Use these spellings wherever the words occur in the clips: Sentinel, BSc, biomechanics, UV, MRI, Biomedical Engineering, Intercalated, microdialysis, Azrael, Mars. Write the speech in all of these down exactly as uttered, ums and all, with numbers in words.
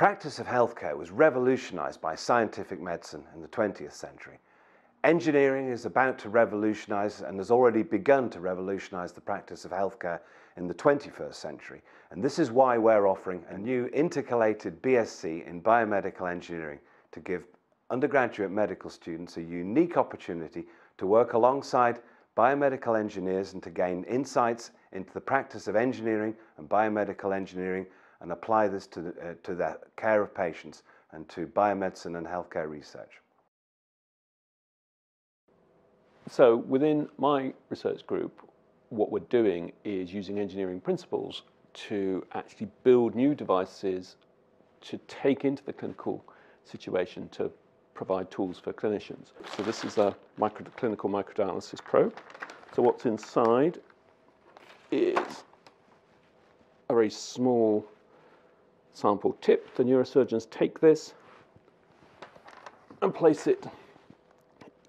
practice of healthcare was revolutionized by scientific medicine in the twentieth century. Engineering is about to revolutionize and has already begun to revolutionize the practice of healthcare in the twenty-first century. And this is why we're offering a new intercalated B S c in biomedical engineering to give undergraduate medical students a unique opportunity to work alongside biomedical engineers and to gain insights into the practice of engineering and biomedical engineering, and apply this to the, uh, to the care of patients and to biomedicine and healthcare research. So within my research group, what we're doing is using engineering principles to actually build new devices to take into the clinical situation to provide tools for clinicians. So this is a micro, clinical microdialysis probe. So what's inside is a very small sample tip. The neurosurgeons take this and place it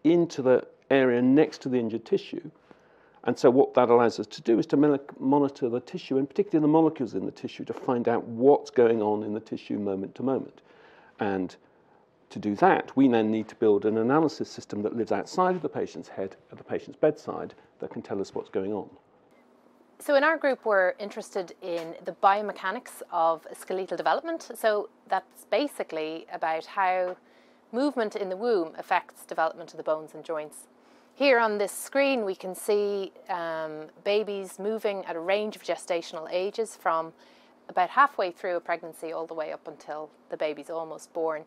into the area next to the injured tissue. And so what that allows us to do is to monitor the tissue, and particularly the molecules in the tissue, to find out what's going on in the tissue moment to moment. And to do that, we then need to build an analysis system that lives outside of the patient's head, at the patient's bedside, that can tell us what's going on. So in our group, we're interested in the biomechanics of skeletal development. So that's basically about how movement in the womb affects development of the bones and joints. Here on this screen, we can see um, babies moving at a range of gestational ages, from about halfway through a pregnancy all the way up until the baby's almost born.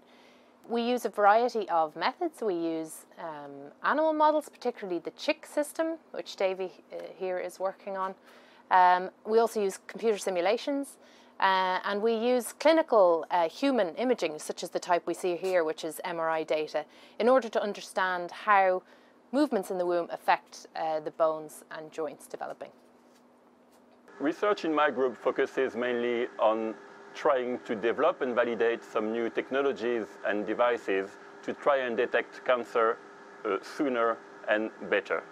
We use a variety of methods. We use um, animal models, particularly the chick system, which Davy uh, here is working on. Um, we also use computer simulations, uh, and we use clinical uh, human imaging, such as the type we see here, which is M R I data, in order to understand how movements in the womb affect uh, the bones and joints developing. Research in my group focuses mainly on trying to develop and validate some new technologies and devices to try and detect cancer uh, sooner and better.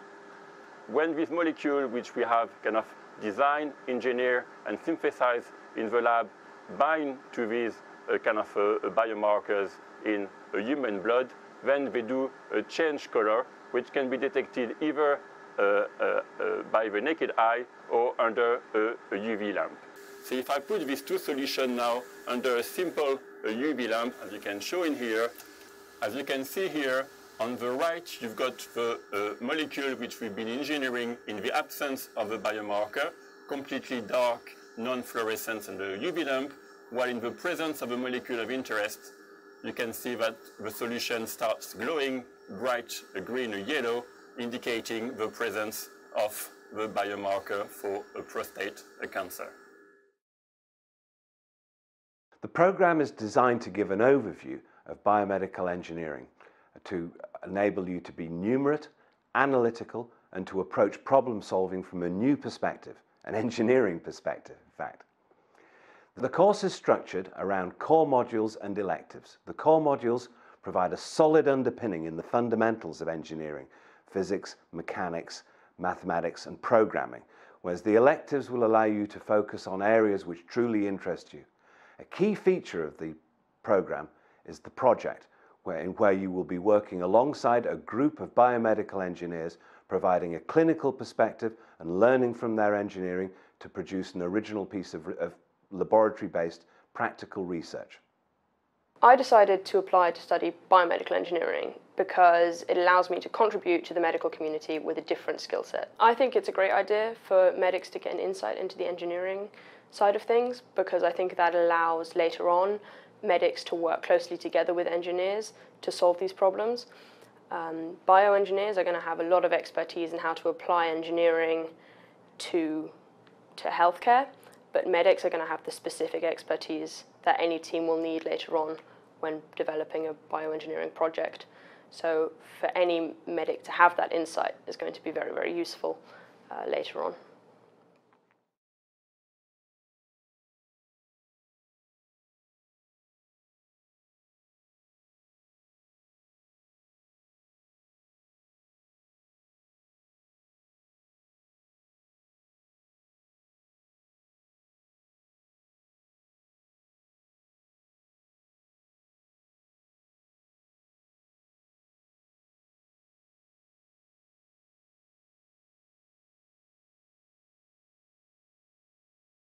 When this molecule, which we have kind of design, engineer, and synthesize in the lab, bind to these uh, kind of uh, biomarkers in uh, human blood, then they do a change color, which can be detected either uh, uh, uh, by the naked eye or under a, a U V lamp. So if I put these two solutions now under a simple uh, U V lamp, as you can show in here, as you can see here, on the right, you've got the uh, molecule which we've been engineering in the absence of a biomarker, completely dark, non-fluorescence under a U V lamp, while in the presence of a molecule of interest, you can see that the solution starts glowing bright a green or yellow, indicating the presence of the biomarker for a prostate a cancer. The programme is designed to give an overview of biomedical engineering to enable you to be numerate, analytical, and to approach problem solving from a new perspective, an engineering perspective, in fact. The course is structured around core modules and electives. The core modules provide a solid underpinning in the fundamentals of engineering: physics, mechanics, mathematics, and programming, whereas the electives will allow you to focus on areas which truly interest you. A key feature of the programme is the project, where, where you will be working alongside a group of biomedical engineers, providing a clinical perspective and learning from their engineering to produce an original piece of, of laboratory-based practical research. I decided to apply to study biomedical engineering because it allows me to contribute to the medical community with a different skill set. I think it's a great idea for medics to get an insight into the engineering side of things, because I think that allows later on medics to work closely together with engineers to solve these problems. Um, bioengineers are going to have a lot of expertise in how to apply engineering to, to healthcare, but medics are going to have the specific expertise that any team will need later on when developing a bioengineering project. So for any medic to have that insight is going to be very, very useful uh, later on.